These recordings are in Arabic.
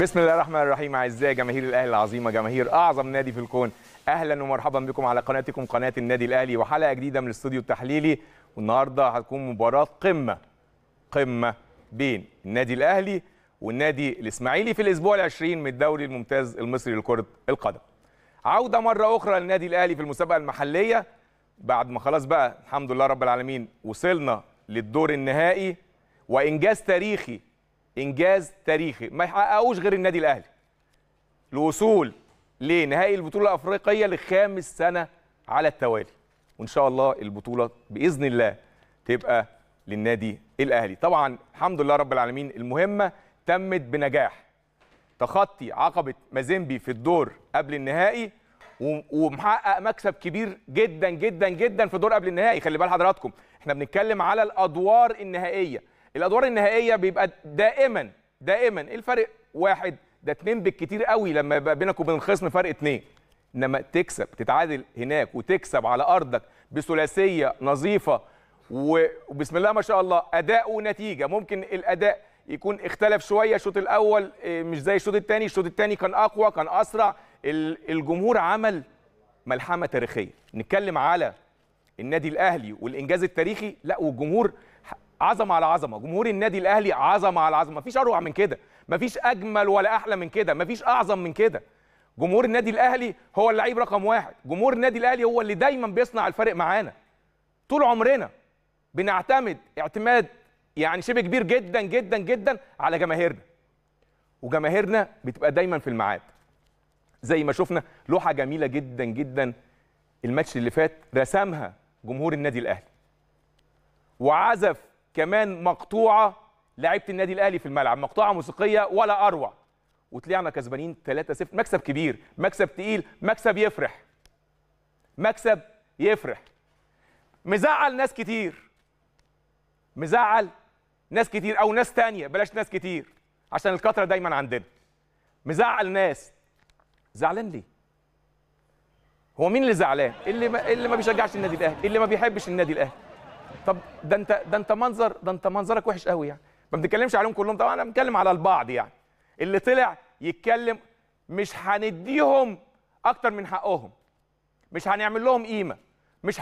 بسم الله الرحمن الرحيم. اعزائي جماهير الاهلي العظيمه، جماهير اعظم نادي في الكون، اهلا ومرحبا بكم على قناتكم قناه النادي الاهلي وحلقه جديده من الاستوديو التحليلي. والنهارده هتكون مباراه قمه بين النادي الاهلي والنادي الاسماعيلي في الاسبوع العشرين من الدوري الممتاز المصري لكره القدم. عوده مره اخرى للنادي الاهلي في المسابقه المحليه بعد ما خلاص بقى الحمد لله رب العالمين وصلنا للدور النهائي، وانجاز تاريخي ما يحققوش غير النادي الاهلي، الوصول لنهائي البطوله الافريقيه لخامس سنه على التوالي. وان شاء الله البطوله باذن الله تبقى للنادي الاهلي. طبعا الحمد لله رب العالمين المهمه تمت بنجاح، تخطي عقبه مازيمبي في الدور قبل النهائي ومحقق مكسب كبير جدا جدا جدا في دور قبل النهائي. خلي بال حضراتكم احنا بنتكلم على الادوار النهائيه، الادوار النهائيه بيبقى دائما الفرق واحد، ده اتنين بالكتير قوي لما يبقى بينك وبين الخصم فرق اتنين، انما تكسب تتعادل هناك وتكسب على ارضك بثلاثيه نظيفه وبسم الله ما شاء الله اداء ونتيجه. ممكن الاداء يكون اختلف شويه، الشوط الاول مش زي الشوط الثاني، الشوط الثاني كان اقوى كان اسرع، الجمهور عمل ملحمه تاريخيه. نتكلم على النادي الاهلي والانجاز التاريخي، لا والجمهور عظمه على عظمه، جمهور النادي الاهلي عظمه على عظمه، مفيش اروع من كده، مفيش اجمل ولا احلى من كده، مفيش اعظم من كده. جمهور النادي الاهلي هو اللعيب رقم واحد، جمهور النادي الاهلي هو اللي دايما بيصنع الفرق معانا. طول عمرنا بنعتمد اعتماد يعني شبه كبير جدا جدا جدا على جماهيرنا. وجماهيرنا بتبقى دايما في الميعاد. زي ما شفنا لوحه جميله جدا جدا الماتش اللي فات رسمها جمهور النادي الاهلي. وعزف كمان مقطوعه لعيبه النادي الاهلي في الملعب، مقطوعه موسيقيه ولا اروع، وطلعنا كسبانين 3-0. مكسب كبير، مكسب تقيل، مكسب يفرح، مزعل ناس كتير، او ناس تانية، بلاش ناس كتير عشان الكتره دايما عندنا. مزعل ناس، زعلان ليه؟ هو مين اللي زعلان؟ اللي ما بيشجعش النادي الاهلي، اللي ما بيحبش النادي الاهلي. طب ده انت منظرك وحش قوي يعني. ما بنتكلمش عليهم كلهم طبعا، انا بنتكلم على البعض يعني. اللي طلع يتكلم مش هنديهم اكتر من حقهم، مش هنعمل لهم قيمه، مش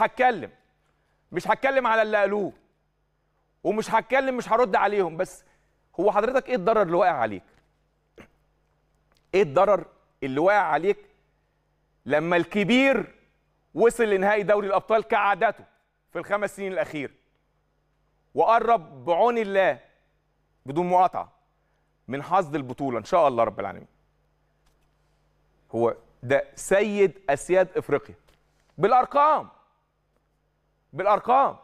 هتكلم على اللي قالوه، ومش هتكلم مش هرد عليهم. بس هو حضرتك ايه الضرر اللي واقع عليك؟ ايه الضرر اللي واقع عليك لما الكبير وصل لنهائي دوري الابطال كعادته في الخمس سنين الأخيرة وقرب بعون الله بدون مقاطعة من حصد البطولة إن شاء الله رب العالمين. هو ده سيد أسياد إفريقيا بالأرقام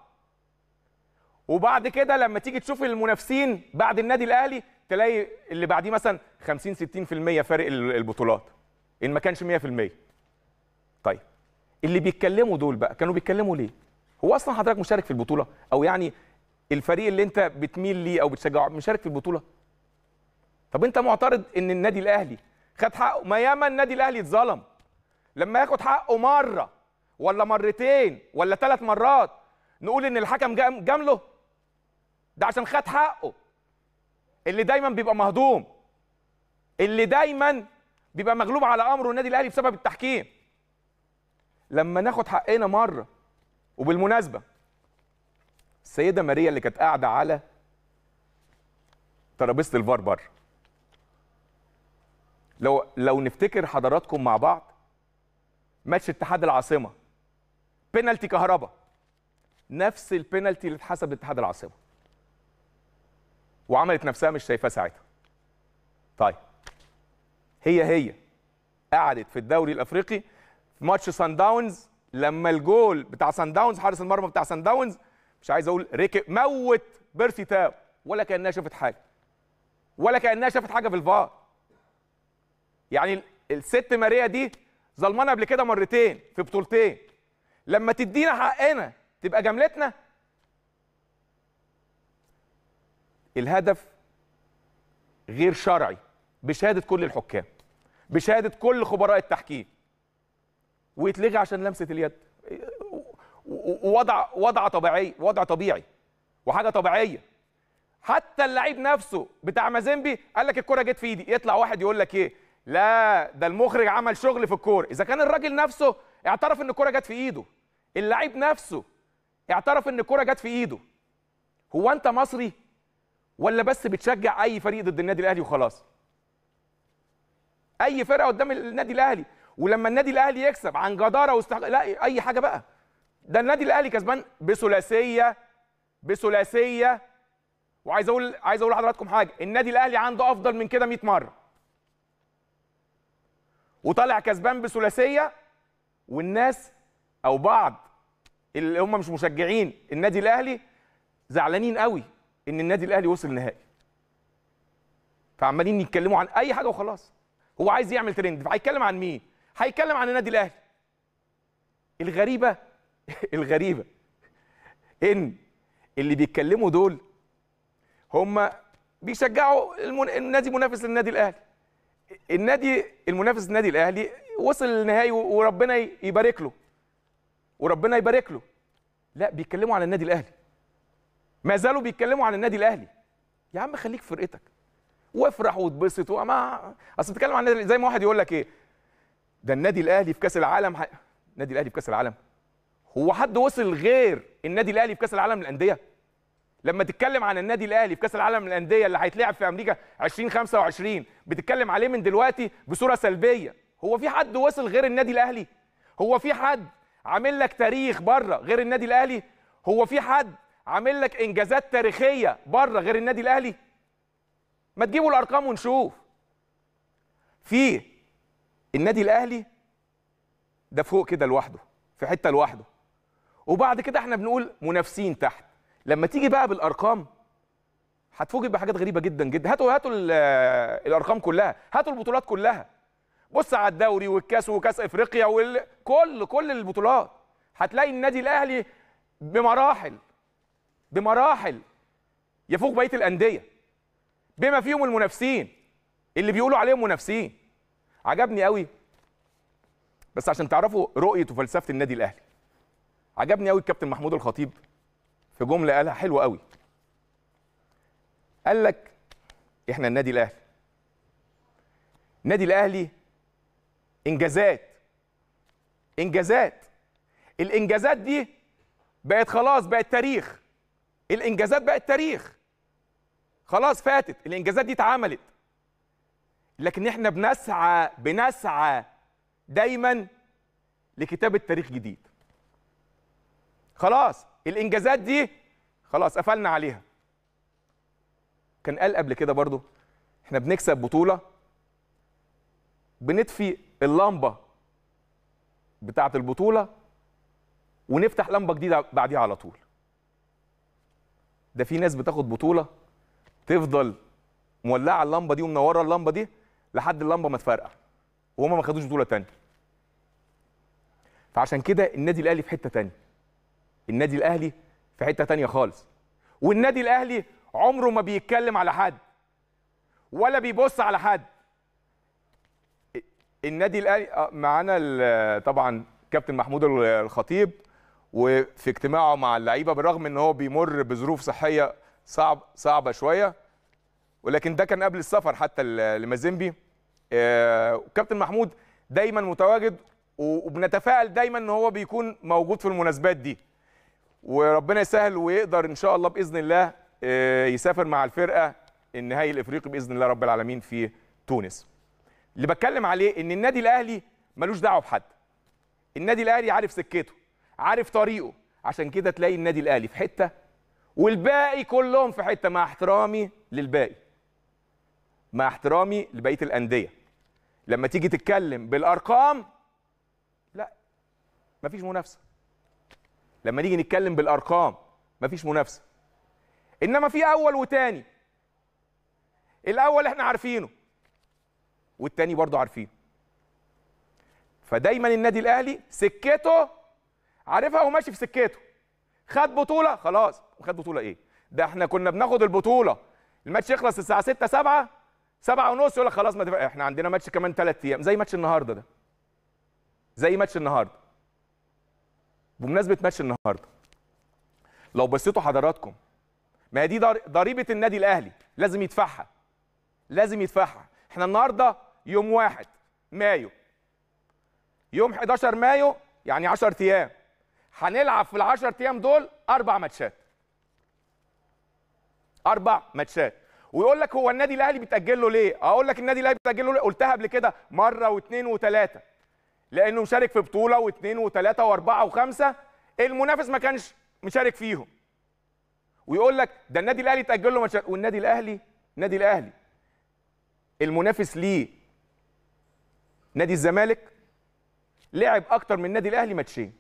وبعد كده لما تيجي تشوف المنافسين بعد النادي الأهلي تلاقي اللي بعديه مثلا 50-60% فارق البطولات إن ما كانش 100%. طيب اللي بيتكلموا دول بقى كانوا بيتكلموا ليه؟ هو اصلا حضرتك مشارك في البطوله؟ او يعني الفريق اللي انت بتميل ليه او بتشجعه مشارك في البطوله؟ طب انت معترض ان النادي الاهلي خد حقه؟ ما ياما النادي الاهلي اتظلم لما ياخد حقه مره ولا مرتين ولا 3 مرات نقول ان الحكم جامله. ده عشان خد حقه. اللي دايما بيبقى مهضوم، اللي دايما بيبقى مغلوب على امره النادي الاهلي بسبب التحكيم. لما ناخد حقنا مره، وبالمناسبة السيدة ماريا اللي كانت قاعدة على ترابيزة الفار بره، لو نفتكر حضراتكم مع بعض ماتش اتحاد العاصمة، بينالتي كهربا، نفس البينالتي اللي اتحسب لاتحاد العاصمة، وعملت نفسها مش شايفاه ساعتها. طيب هي قعدت في الدوري الأفريقي في ماتش سان داونز لما الجول بتاع سان داونز، حارس المرمى بتاع سان داونز مش عايز اقول ركب، موت بيرسي تاو، ولا كانها شافت حاجه في الفار. يعني الست ماريا دي ظلمانه قبل كده مرتين في بطولتين، لما تدينا حقنا تبقى جملتنا. الهدف غير شرعي بشهاده كل الحكام، بشهاده كل خبراء التحكيم، ويتلغي عشان لمسه اليد. ووضع وضع طبيعي، وضع طبيعي وحاجه طبيعيه. حتى اللعيب نفسه بتاع مازيمبي قال لك الكوره جت في ايدي، يطلع واحد يقول لك ايه؟ لا ده المخرج عمل شغل في الكوره. اذا كان الراجل نفسه اعترف ان الكوره جت في ايده، اللعيب نفسه اعترف ان الكوره جت في ايده، هو انت مصري ولا بس بتشجع اي فريق ضد النادي الاهلي وخلاص؟ اي فرقه قدام النادي الاهلي، ولما النادي الاهلي يكسب عن جداره واستحقاق، لا اي حاجه بقى. ده النادي الاهلي كسبان بثلاثيه، وعايز اقول لحضراتكم حاجه، النادي الاهلي عنده افضل من كده 100 مره، وطالع كسبان بثلاثيه، والناس او بعض اللي هم مش مشجعين النادي الاهلي زعلانين قوي ان النادي الاهلي وصل النهائي، فعمالين يتكلموا عن اي حاجه وخلاص. هو عايز يعمل ترند، فهيتكلم عن مين؟ هيتكلم عن النادي الاهلي. الغريبه ان اللي بيتكلموا دول هم بيشجعوا النادي المنافس للنادي الاهلي. النادي المنافس للنادي الاهلي وصل للنهائي وربنا يبارك له لا بيتكلموا عن النادي الاهلي، ما زالوا بيتكلموا عن النادي الاهلي. يا عم خليك في فرقتك وافرح واتبسط، وما اصل بتتكلم عن النادي، زي ما واحد يقول لك ايه ده النادي الاهلي في كاس العالم. النادي الاهلي في كاس العالم، هو حد وصل غير النادي الاهلي في كاس العالم للانديه؟ لما تتكلم عن النادي الاهلي في كاس العالم للانديه اللي هيتلعب في امريكا 2025 بتتكلم عليه من دلوقتي بصوره سلبيه. هو في حد وصل غير النادي الاهلي؟ هو في حد عامل لك تاريخ بره غير النادي الاهلي؟ هو في حد عامل لك انجازات تاريخيه بره غير النادي الاهلي؟ ما تجيبوا الارقام ونشوف. في النادي الاهلي ده فوق كده لوحده، في حته لوحده، وبعد كده احنا بنقول منافسين تحت. لما تيجي بقى بالارقام هتفوجئ بحاجات غريبه جدا جدا. هاتوا الارقام كلها، هاتوا البطولات كلها، بص على الدوري والكاس وكاس افريقيا كل البطولات، هتلاقي النادي الاهلي بمراحل يفوق بقيه الانديه بما فيهم المنافسين اللي بيقولوا عليهم منافسين. عجبني قوي، بس عشان تعرفوا رؤيه وفلسفه النادي الاهلي، عجبني قوي الكابتن محمود الخطيب في جمله قالها حلوه قوي. قال لك احنا النادي الاهلي انجازات، الانجازات دي بقت خلاص، بقت تاريخ، الانجازات بقت تاريخ خلاص، فاتت الانجازات دي، اتعملت. لكن احنا بنسعى دايما لكتابه تاريخ جديد. خلاص الانجازات دي خلاص قفلنا عليها. كان قال قبل كده برضو احنا بنكسب بطوله بنطفي اللمبه بتاعه البطوله ونفتح لمبه جديده بعديها على طول. ده في ناس بتاخد بطوله تفضل مولعه اللمبه دي ومنوره اللمبه دي لحد اللمبه ما تفرقع، وهم ما خدوش بطوله ثانيه. فعشان كده النادي الاهلي في حته ثانيه، النادي الاهلي في حته ثانيه خالص. والنادي الاهلي عمره ما بيتكلم على حد ولا بيبص على حد. النادي الاهلي معانا طبعا كابتن محمود الخطيب، وفي اجتماعه مع اللعيبه بالرغم ان هو بيمر بظروف صحيه صعبه شويه، ولكن ده كان قبل السفر حتى لمازيمبي. كابتن محمود دايما متواجد، وبنتفائل دايما ان هو بيكون موجود في المناسبات دي، وربنا يسهل ويقدر ان شاء الله باذن الله يسافر مع الفرقه النهائي الافريقي باذن الله رب العالمين في تونس. اللي بتكلم عليه ان النادي الاهلي ملوش دعوه بحد، النادي الاهلي عارف سكته، عارف طريقه. عشان كده تلاقي النادي الاهلي في حته والباقي كلهم في حته، مع احترامي للباقي، مع احترامي لبقيه الانديه. لما تيجي تتكلم بالارقام لا، مفيش منافسه. لما نيجي نتكلم بالارقام مفيش منافسه، انما في اول وتاني. الاول احنا عارفينه والتاني برضه عارفينه، فدايما النادي الاهلي سكته عارفها وماشي في سكته. خد بطوله خلاص، خد بطوله ايه؟ ده احنا كنا بناخد البطوله، الماتش يخلص الساعه 6 7:30 يقول لك خلاص ما احنا عندنا ماتش كمان 3 ايام، زي ماتش النهارده ده، زي ماتش النهارده. بمناسبه ماتش النهارده، لو بصيتوا حضراتكم ما دي ضريبه النادي الاهلي لازم يدفعها، لازم يدفعها. احنا النهارده يوم 1 مايو، يوم 11 مايو يعني 10 ايام، هنلعب في ال10 ايام دول 4 ماتشات، 4 ماتشات. ويقول لك هو النادي الاهلي بيتاجل له ليه؟ اقول لك النادي الاهلي بيتاجل له ليه؟ قلتها قبل كده مره واثنين وثلاثه، لانه مشارك في بطوله واثنين وثلاثه واربعه وخمسه المنافس ما كانش مشارك فيهم. ويقول لك ده النادي الاهلي اتاجل له ماتشات، والنادي الاهلي، النادي الاهلي المنافس ليه نادي الزمالك لعب اكتر من النادي الاهلي ماتشين،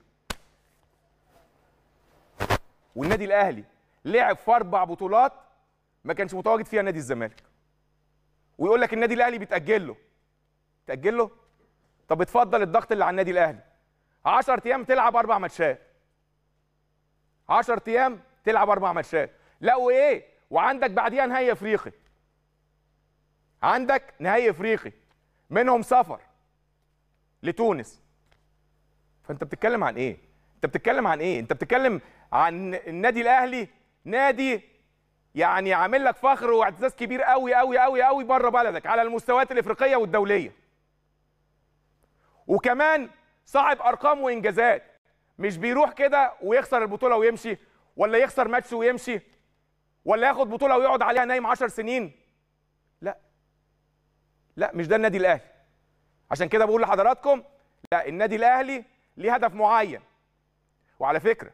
والنادي الاهلي لعب في 4 بطولات ما كانش متواجد فيها نادي الزمالك. ويقول لك النادي الاهلي بيتاجل له، بيتاجل له. طب اتفضل الضغط اللي على النادي الاهلي، 10 ايام تلعب 4 ماتشات، 10 ايام تلعب 4 ماتشات. لا وايه، وعندك بعديها نهائي افريقي، عندك نهائي افريقي منهم سفر لتونس. فانت بتتكلم عن ايه؟ انت بتتكلم عن ايه؟ انت بتتكلم عن النادي الاهلي نادي يعني عامل لك فخر واعتزاز كبير قوي قوي قوي قوي بره بلدك على المستويات الافريقيه والدوليه، وكمان صاحب ارقام وانجازات، مش بيروح كده ويخسر البطوله ويمشي، ولا يخسر ماتش ويمشي، ولا ياخد بطوله ويقعد عليها نايم 10 سنين. لا لا، مش ده النادي الاهلي. عشان كده بقول لحضراتكم لا، النادي الاهلي ليه هدف معين. وعلى فكره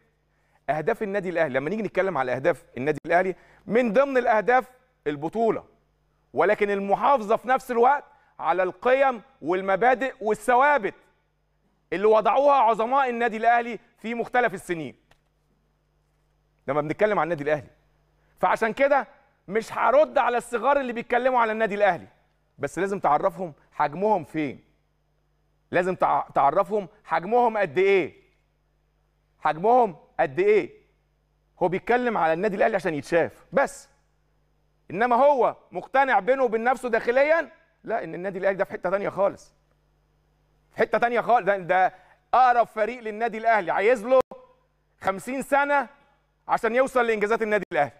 اهداف النادي الاهلي لما نيجي نتكلم على اهداف النادي الاهلي، من ضمن الاهداف البطوله، ولكن المحافظه في نفس الوقت على القيم والمبادئ والثوابت اللي وضعوها عظماء النادي الاهلي في مختلف السنين لما بنتكلم عن النادي الاهلي. فعشان كده مش هرد على الصغار اللي بيتكلموا على النادي الاهلي، بس لازم تعرفهم حجمهم فين، لازم تعرفهم حجمهم قد ايه، حجمهم قد ايه. هو بيتكلم على النادي الاهلي عشان يتشاف بس، انما هو مقتنع بينه وبين نفسه داخليا لا، ان النادي الاهلي ده في حته ثانيه خالص، في حته ثانيه خالص. ده اقرب فريق للنادي الاهلي، عايز له 50 سنه عشان يوصل لانجازات النادي الاهلي.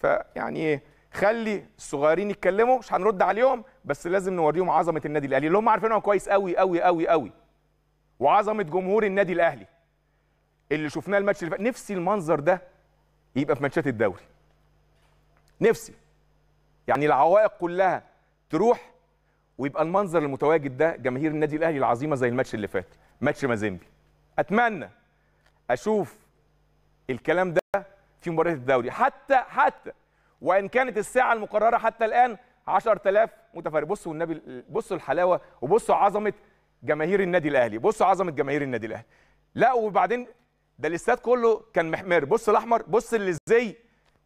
فيعني خلي الصغيرين يتكلموا، مش هنرد عليهم، بس لازم نوريهم عظمه النادي الاهلي اللي هم عارفينها كويس قوي قوي قوي قوي، وعظمه جمهور النادي الاهلي اللي شفناه الماتش اللي فات. نفسي المنظر ده يبقى في ماتشات الدوري، نفسي يعني العوائق كلها تروح ويبقى المنظر المتواجد ده جماهير النادي الاهلي العظيمه زي الماتش اللي فات، ماتش مازيمبي. اتمنى اشوف الكلام ده في مباريات الدوري، حتى وان كانت الساعه المقرره حتى الان 10000 متفرج. بصوا والنبي، بصوا الحلاوه، وبصوا عظمه جماهير النادي الاهلي، بصوا عظمه جماهير النادي الاهلي. لا وبعدين ده الاستاد كله كان محمر، بص الاحمر، بص اللي زي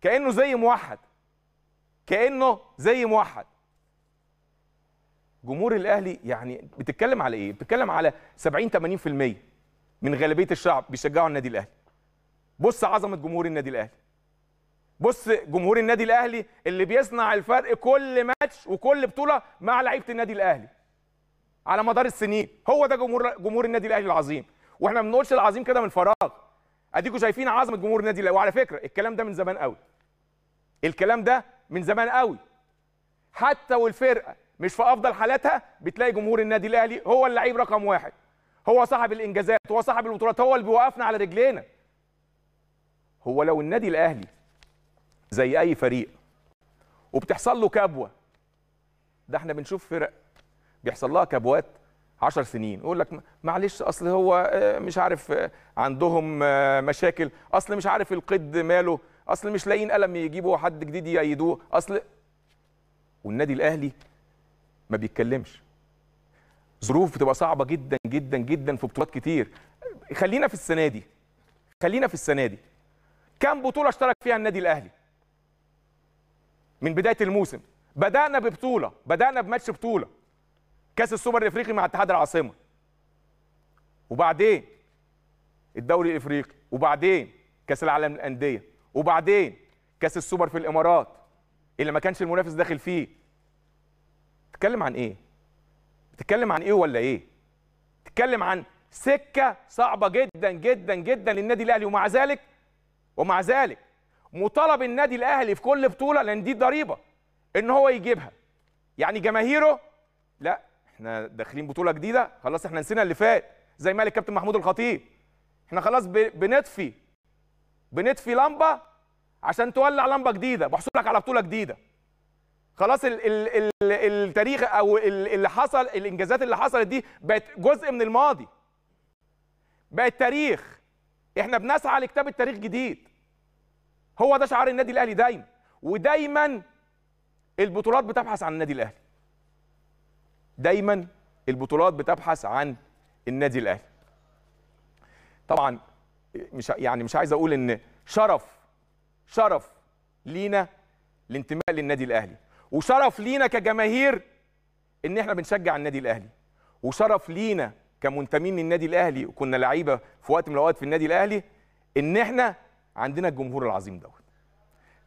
كانه زي موحد، كانه زي موحد. جمهور الاهلي يعني بتتكلم على ايه؟ بتتكلم على 70-80% من غالبيه الشعب بيشجعوا النادي الاهلي. بص عظمه جمهور النادي الاهلي، بص جمهور النادي الاهلي اللي بيصنع الفرق كل ماتش وكل بطوله مع لعيبه النادي الاهلي على مدار السنين. هو ده جمهور النادي الاهلي العظيم، واحنا ما بنقولش العظيم كده من فراغ. اديكم شايفين عظمه جمهور النادي الاهلي. وعلى فكره الكلام ده من زمان قوي، الكلام ده من زمان قوي، حتى والفرقه مش في افضل حالاتها بتلاقي جمهور النادي الاهلي هو اللعيب رقم 1، هو صاحب الانجازات، هو صاحب البطولات، هو اللي بيوقفنا على رجلينا. هو لو النادي الاهلي زي اي فريق وبتحصل له كبوه، ده احنا بنشوف فرق بيحصل لها كبوات 10 سنين، يقول لك معلش اصل هو مش عارف عندهم مشاكل، اصل مش عارف القد ماله، اصل مش لاقيين قلم يجيبوا حد جديد يأيدوه، اصل. والنادي الاهلي ما بيتكلمش، ظروف بتبقى صعبه جدا جدا جدا في بطولات كتير. خلينا في السنه دي، خلينا في السنه دي كام بطوله اشترك فيها النادي الاهلي من بدايه الموسم؟ بدانا ببطوله، بدانا بماتش بطوله كاس السوبر الافريقي مع اتحاد العاصمه، وبعدين الدوري الافريقي، وبعدين كاس العالم للانديه، وبعدين كاس السوبر في الامارات اللي ما كانش المنافس داخل فيه. بتتكلم عن ايه؟ بتتكلم عن ايه ولا ايه؟ بتتكلم عن سكه صعبه جدا جدا جدا للنادي الاهلي، ومع ذلك ومع ذلك مطالب النادي الاهلي في كل بطوله، لان دي ضريبه ان هو يجيبها. يعني جماهيره لا احنا داخلين بطوله جديده، خلاص احنا نسينا اللي فات، زي ما قال الكابتن محمود الخطيب احنا خلاص بنطفي لمبه عشان تولع لمبه جديده، بحصولك على بطوله جديده. خلاص التاريخ او اللي حصل، الانجازات اللي حصلت دي بقت جزء من الماضي، بقت تاريخ. احنا بنسعى لكتابه تاريخ جديد، هو ده شعار النادي الاهلي دايما، ودايما البطولات بتبحث عن النادي الاهلي. دايما البطولات بتبحث عن النادي الاهلي. طبعا مش عايز اقول ان شرف لينا الانتماء للنادي الاهلي، وشرف لينا كجماهير ان احنا بنشجع النادي الاهلي، وشرف لينا كمنتمين للنادي الاهلي وكنا لعيبه في وقت من الاوقات في النادي الاهلي ان احنا عندنا الجمهور العظيم دوت.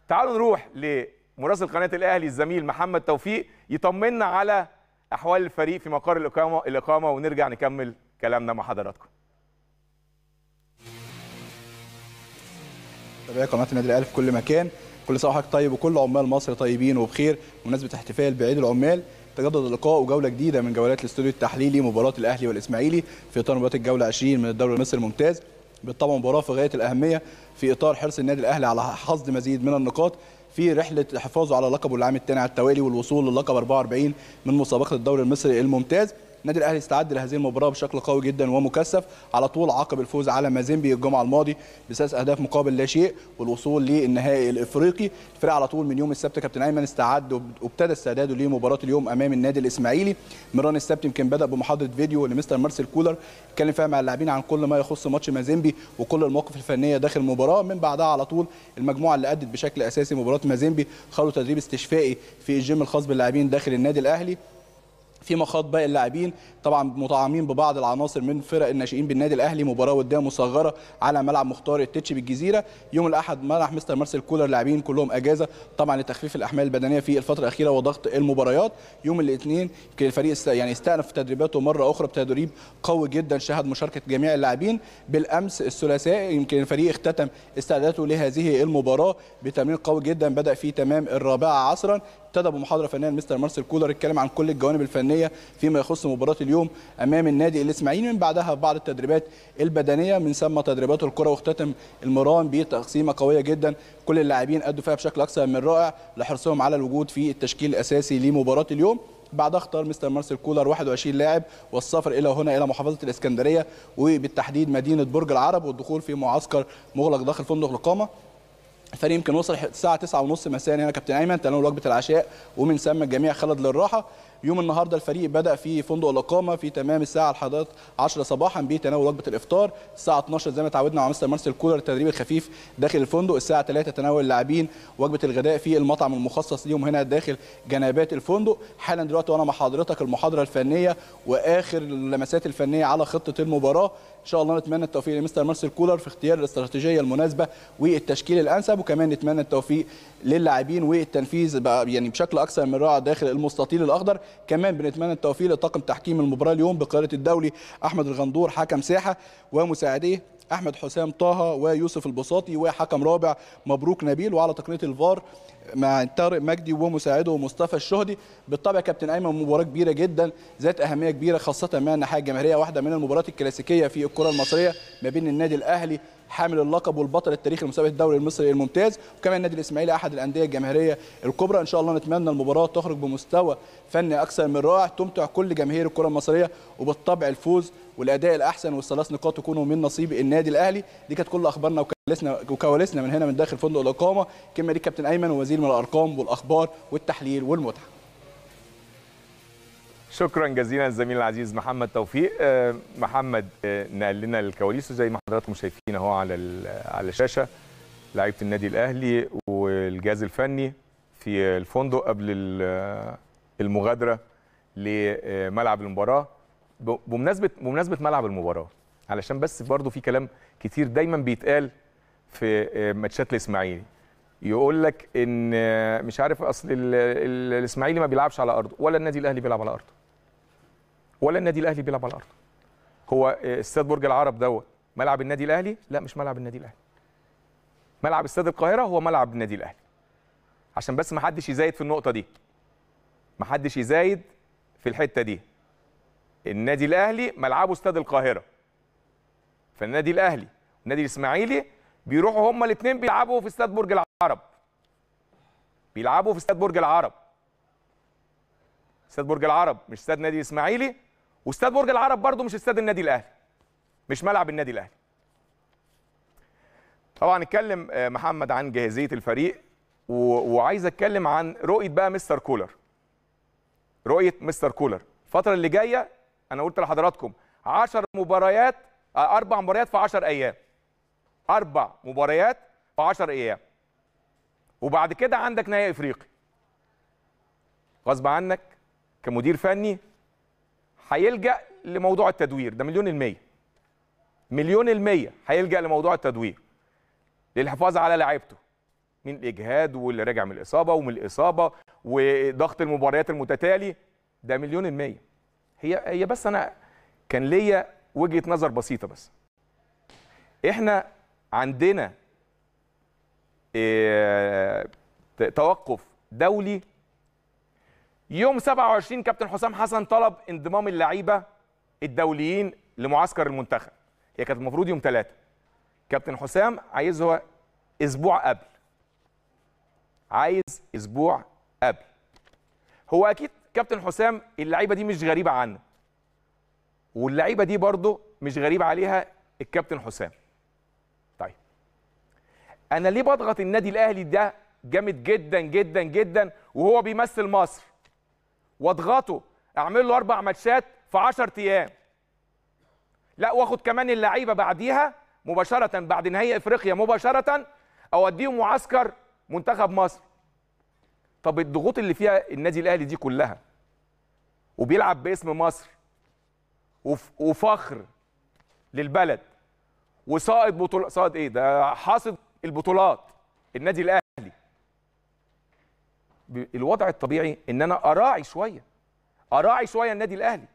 تعالوا نروح لمراسل قناه الاهلي الزميل محمد توفيق يطمنا على احوال الفريق في مقر الاقامه ونرجع نكمل كلامنا مع حضراتكم. تابعي قناه النادي الاهلي في كل مكان، كل سنه وحضرتك طيب وكل عمال مصر طيبين وبخير. بمناسبه احتفال بعيد العمال، تجدد اللقاء وجوله جديده من جولات الاستوديو التحليلي مباراه الاهلي والاسماعيلي في اطار مباراه الجوله 20 من الدوري المصري الممتاز. بالطبع مباراه في غايه الاهميه في اطار حرص النادي الاهلي على حصد مزيد من النقاط في رحله حفاظه على لقبه العام الثاني على التوالي والوصول للقب 44 من مسابقه الدوري المصري الممتاز. النادي الاهلي استعد لهذه المباراه بشكل قوي جدا ومكثف على طول عقب الفوز على مازيمبي الجمعه الماضي ب6 اهداف مقابل لا شيء والوصول للنهائي الافريقي. الفريق على طول من يوم السبت كابتن ايمن استعد وابتدى استعداده لمباراه اليوم امام النادي الاسماعيلي. مران السبت يمكن بدا بمحاضره فيديو لمستر مارسيل كولر اتكلم فيها مع اللاعبين عن كل ما يخص ماتش مازيمبي وكل المواقف الفنيه داخل المباراه. من بعدها على طول المجموعه اللي ادت بشكل اساسي مباراه مازيمبي خلوا تدريب استشفائي في الجيم الخاص باللاعبين داخل النادي الاهلي. في مخاض باقي اللاعبين طبعا مطعمين ببعض العناصر من فرق الناشئين بالنادي الاهلي. مباراه وديه مصغره على ملعب مختار التتش بالجزيره. يوم الاحد منح مستر مارسيل كولر اللاعبين كلهم اجازه طبعا لتخفيف الاحمال البدنيه في الفتره الاخيره وضغط المباريات. يوم الاثنين كان الفريق يعني استأنف تدريباته مره اخرى بتدريب قوي جدا شهد مشاركه جميع اللاعبين. بالامس الثلاثاء يمكن الفريق اختتم استعداداته لهذه المباراه بتمرين قوي جدا بدا فيه تمام 4 عصرا. ابتدى بمحاضره فنيه مستر مارسيل كولر اتكلم عن كل الجوانب الفنيه فيما يخص مباراه اليوم امام النادي الاسماعيلي. من بعدها بعض التدريبات البدنيه، من ثم تدريبات الكره، واختتم المران بتقسيمه قويه جدا كل اللاعبين ادوا فيها بشكل اكثر من رائع لحرصهم على الوجود في التشكيل الاساسي لمباراه اليوم. بعدها اختار مستر مارسيل كولر 21 لاعب والسفر الى هنا الى محافظه الاسكندريه وبالتحديد مدينه برج العرب والدخول في معسكر مغلق داخل فندق الاقامه. الفريق يمكن وصل الساعه 9:30 مساء هنا كابتن ايمن تناول وجبه العشاء ومن ثم الجميع خلد للراحه. يوم النهارده الفريق بدا في فندق الاقامه في تمام الساعه 11 صباحا بتناول وجبه الافطار. الساعه 12 زي ما تعودنا مع مستر مارسيل كولر التدريب الخفيف داخل الفندق. الساعه 3 تناول اللاعبين وجبه الغداء في المطعم المخصص ليهم هنا داخل جنابات الفندق. حالا دلوقتي وانا مع حضرتك المحاضره الفنيه واخر اللمسات الفنيه على خطه المباراه. ان شاء الله نتمنى التوفيق لمستر مارسيل كولر في اختيار الاستراتيجيه المناسبه والتشكيل الانسب، وكمان نتمنى التوفيق للاعبين والتنفيذ يعني بشكل اكثر من رائع داخل المستطيل الاخضر. كمان بنتمنى التوفيق لطاقم تحكيم المباراه اليوم بقياده الدولي احمد الغندور حكم ساحه ومساعديه احمد حسام طه ويوسف البساطي وحكم رابع مبروك نبيل، وعلى تقنيه الفار مع طارق مجدي ومساعده مصطفى الشهدي. بالطبع كابتن ايمن مباراه كبيره جدا ذات اهميه كبيره خاصه مع الناحيه الجماهيريه، واحده من المباريات الكلاسيكيه في الكره المصريه ما بين النادي الاهلي حامل اللقب والبطل التاريخي لمسابقه الدوري المصري الممتاز وكمان النادي الاسماعيلي احد الانديه الجماهيريه الكبرى. ان شاء الله نتمنى المباراه تخرج بمستوى فني اكثر من رائع تمتع كل جماهير الكره المصريه، وبالطبع الفوز والاداء الاحسن والثلاث نقاط يكونوا من نصيب النادي الاهلي. دي كانت كل اخبارنا وكواليسنا من هنا من داخل فندق الاقامه. كلمه ليك كابتن ايمن ووزير من الارقام والاخبار والتحليل والمتعه. شكرا جزيلا الزميل العزيز محمد توفيق. محمد نقل لنا الكواليس زي ما حضراتكم شايفين اهو على الشاشه، لعيبه النادي الاهلي والجهاز الفني في الفندق قبل المغادره لملعب المباراه. بمناسبه ملعب المباراه، علشان بس برضو في كلام كتير دايما بيتقال في ماتشات الاسماعيلي، يقول لك ان مش عارف اصل الاسماعيلي ما بيلعبش على ارضه، ولا النادي الاهلي بيلعب على ارضه. هو استاد برج العرب دوت ملعب النادي الاهلي؟ لا مش ملعب النادي الاهلي. ملعب استاد القاهره هو ملعب النادي الاهلي، عشان بس ما حدش يزايد في النقطه دي، ما حدش يزايد في الحته دي. النادي الاهلي ملعبه استاد القاهره، فالنادي الاهلي والنادي الاسماعيلي بيروحوا هما الاثنين بيلعبوا في استاد برج العرب، بيلعبوا في استاد برج العرب، استاد برج العرب مش استاد نادي الاسماعيلي، واستاد برج العرب برضو مش استاد النادي الاهلي، مش ملعب النادي الاهلي. طبعا اتكلم محمد عن جاهزيه الفريق، وعايز اتكلم عن رؤيه بقى مستر كولر، رؤيه مستر كولر الفتره اللي جايه. انا قلت لحضراتكم 10 مباريات، 4 مباريات في 10 ايام، 4 مباريات في 10 ايام، وبعد كده عندك نهائي افريقي غصب عنك. كمدير فني هيلجأ لموضوع التدوير ده مليون المية، مليون المية هيلجأ لموضوع التدوير للحفاظ على لاعيبته من الاجهاد واللي راجع من الاصابه ومن الاصابه وضغط المباريات المتتالي، ده مليون المية. هي بس انا كان ليا وجهه نظر بسيطه، بس احنا عندنا توقف دولي يوم 27. كابتن حسام حسن طلب انضمام اللعيبه الدوليين لمعسكر المنتخب، هي كانت المفروض يوم 3، كابتن حسام عايزها اسبوع قبل، عايز اسبوع قبل. هو اكيد كابتن حسام اللعيبه دي مش غريبه عنه، واللعيبه دي برضه مش غريب عليها الكابتن حسام. طيب انا ليه بضغط النادي الاهلي ده جامد جدا جدا جدا وهو بيمثل مصر، واضغطه اعمل له 4 ماتشات في 10 ايام، لا واخد كمان اللعيبه بعديها مباشره بعد نهائي افريقيا مباشره اوديهم معسكر منتخب مصر؟ طب الضغوط اللي فيها النادي الاهلي دي كلها وبيلعب باسم مصر وفخر للبلد وصائد بطولات، صائد ايه ده، حاصد البطولات النادي الاهلي. الوضع الطبيعي ان انا اراعي شويه النادي الاهلي،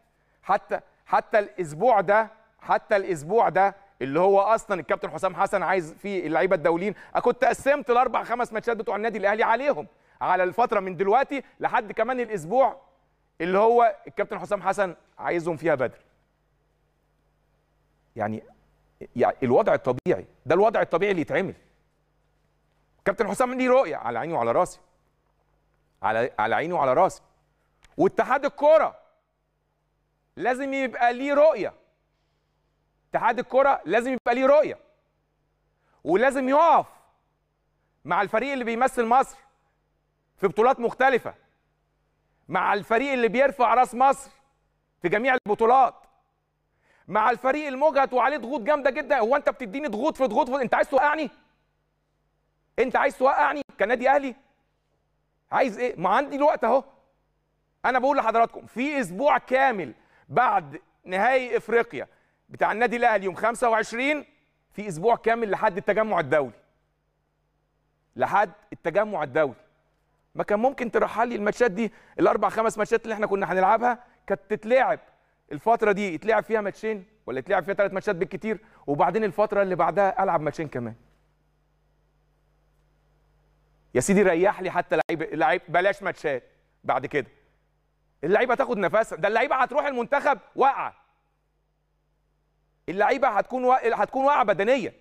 حتى الاسبوع ده، اللي هو اصلا الكابتن حسام حسن عايز فيه اللعيبه الدوليين، كنت قسمت الاربع 5 ماتشات بتوع النادي الاهلي عليهم، على الفتره من دلوقتي لحد كمان الاسبوع اللي هو الكابتن حسام حسن عايزهم فيها بدري. يعني الوضع الطبيعي ده، الوضع الطبيعي اللي يتعمل. كابتن حسام ليه رؤيه، على عيني وعلى راسي، على عيني وعلى راسي. واتحاد الكوره لازم يبقى ليه رؤيه، اتحاد الكوره لازم يبقى ليه رؤيه، ولازم يقف مع الفريق اللي بيمثل مصر في بطولات مختلفه، مع الفريق اللي بيرفع راس مصر في جميع البطولات، مع الفريق المجهد وعليه ضغوط جامده جدا. هو انت بتديني ضغوط في ضغوط انت عايز توقعني؟ كنادي اهلي عايز ايه؟ ما عندي الوقت اهو. انا بقول لحضراتكم في اسبوع كامل بعد نهائي افريقيا بتاع النادي الاهلي يوم 25، في اسبوع كامل لحد التجمع الدولي، ما كان ممكن ترحل لي الماتشات دي، الاربع 5 ماتشات اللي احنا كنا هنلعبها كانت تتلعب الفتره دي، يتلعب فيها ماتشين ولا يتلعب فيها 3 ماتشات بالكتير، وبعدين الفتره اللي بعدها العب ماتشين كمان. يا سيدي ريح لي حتى لعيب، بلاش ماتشات بعد كده، اللعيبه تاخد نفسها، ده اللعيبه هتروح المنتخب واقعه، اللعيبه هتكون واقعه بدنيه،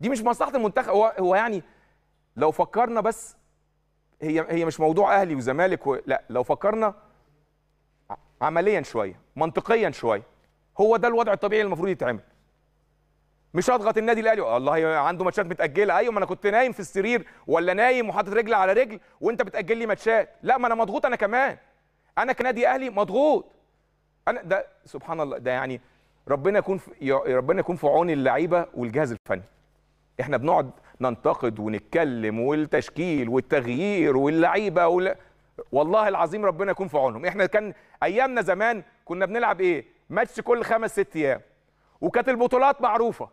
دي مش مصلحه المنتخب. هو يعني لو فكرنا بس، هي مش موضوع اهلي وزمالك لا، لو فكرنا عمليا شويه، منطقيا شويه، هو ده الوضع الطبيعي اللي المفروض يتعمل. مش هضغط النادي الاهلي، والله عنده ماتشات متاجله، ايوه ما انا كنت نايم في السرير ولا نايم وحاطط رجل على رجل وانت بتاجل لي ماتشات، لا ما انا مضغوط، انا كمان انا كنادي اهلي مضغوط. انا ده سبحان الله، ده يعني ربنا يكون في عون اللعيبه والجهاز الفني. احنا بنقعد ننتقد ونتكلم والتشكيل والتغيير واللعيبه والله العظيم ربنا يكون في عونهم. احنا كان ايامنا زمان كنا بنلعب ايه؟ ماتش كل 5-6 ايام، وكانت البطولات معروفه،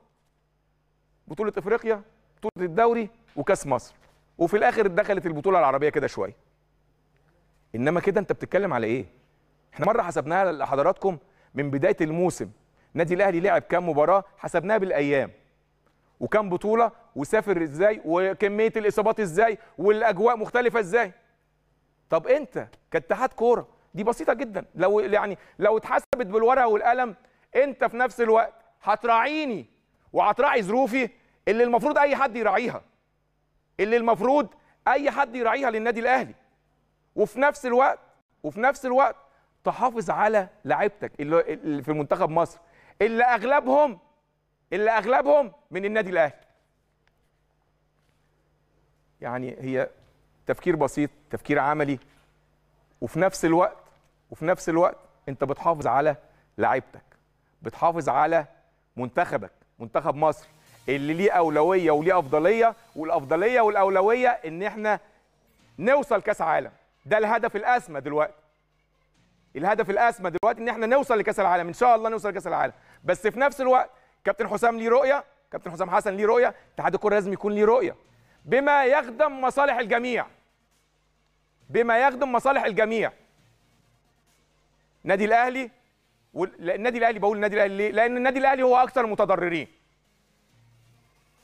بطوله افريقيا، بطوله الدوري، وكاس مصر، وفي الاخر دخلت البطوله العربيه كده شويه. انما كده انت بتتكلم على ايه؟ احنا مره حسبناها لحضراتكم من بدايه الموسم، نادي الاهلي لعب كام مباراه، حسبناها بالايام وكم بطوله وسافر ازاي وكميه الاصابات ازاي والاجواء مختلفه ازاي. طب انت كاتحاد كوره دي بسيطه جدا، لو يعني لو اتحسبت بالورقه والقلم انت في نفس الوقت هتراعيني وهتراعي ظروفي اللي المفروض اي حد يراعيها، اللي المفروض اي حد يراعيها للنادي الاهلي، وفي نفس الوقت تحافظ على لاعيبتك اللي في منتخب مصر اللي اغلبهم من النادي الاهلي. يعني هي تفكير بسيط، تفكير عملي، وفي نفس الوقت انت بتحافظ على لاعيبتك، بتحافظ على منتخبك، منتخب مصر اللي ليه اولويه وليه افضليه، والافضليه والاولويه ان احنا نوصل كاس عالم. ده الهدف الاسمى دلوقتي. الهدف الاسمى دلوقتي ان احنا نوصل لكاس العالم، ان شاء الله نوصل لكاس العالم. بس في نفس الوقت كابتن حسام ليه رؤيه، كابتن حسام حسن ليه رؤيه، اتحاد الكوره لازم يكون ليه رؤيه بما يخدم مصالح الجميع. بما يخدم مصالح الجميع. النادي الاهلي، النادي الاهلي، بقول النادي الاهلي ليه؟ لان النادي الاهلي هو اكثر المتضررين.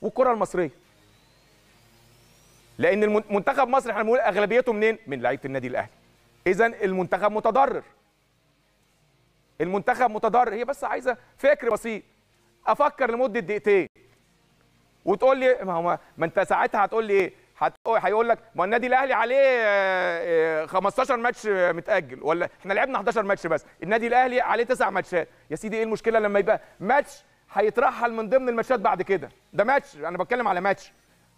والكره المصريه. لان منتخب مصر احنا بنقول اغلبيته منين؟ من لعيبه النادي الاهلي. اذا المنتخب متضرر. المنتخب متضرر، هي بس عايزه فكر بسيط. افكر لمده دقيقتين. وتقول لي ما انت ساعتها هتقول لي ايه؟ هيقول لك ما النادي الاهلي عليه 15 ماتش متاجل، ولا احنا لعبنا 11 ماتش بس، النادي الاهلي عليه 9 ماتشات. يا سيدي ايه المشكله لما يبقى ماتش هيترحل من ضمن الماتشات بعد كده؟ ده ماتش، انا بتكلم على ماتش.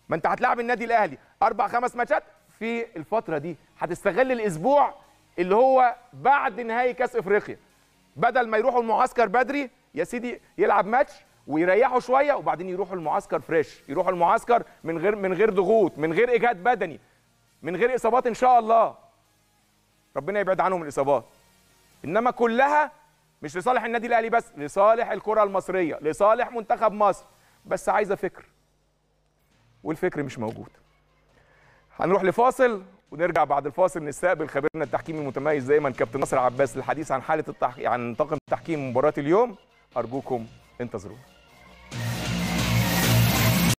ما انت هتلاعب النادي الاهلي 4-5 ماتشات في الفتره دي، هتستغل الاسبوع اللي هو بعد نهائي كاس افريقيا. بدل ما يروحوا المعسكر بدري، يا سيدي يلعب ماتش ويريحوا شويه وبعدين يروحوا المعسكر فريش، يروحوا المعسكر من غير ضغوط، من غير اجهاد بدني، من غير اصابات ان شاء الله. ربنا يبعد عنهم الاصابات. انما كلها مش لصالح النادي الاهلي بس، لصالح الكره المصريه، لصالح منتخب مصر. بس عايزه فكر. والفكر مش موجود. هنروح لفاصل ونرجع بعد الفاصل نستقبل خبيرنا التحكيمي المتميز دايما كابتن نصر عباس للحديث عن حاله عن طاقم تحكيم مباراه اليوم. ارجوكم انتظرونا.